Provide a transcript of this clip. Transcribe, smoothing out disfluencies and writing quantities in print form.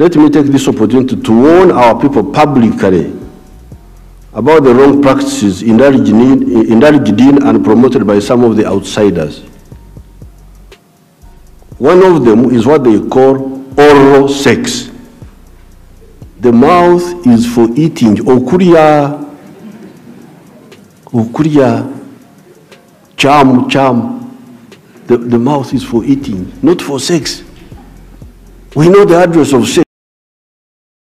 Let me take this opportunity to warn our people publicly about the wrong practices indulged in and promoted by some of the outsiders. One of them is what they call oral sex. The mouth is for eating. Okuria, okuria, charm, charm. The mouth is for eating, not for sex. We know the address of sex.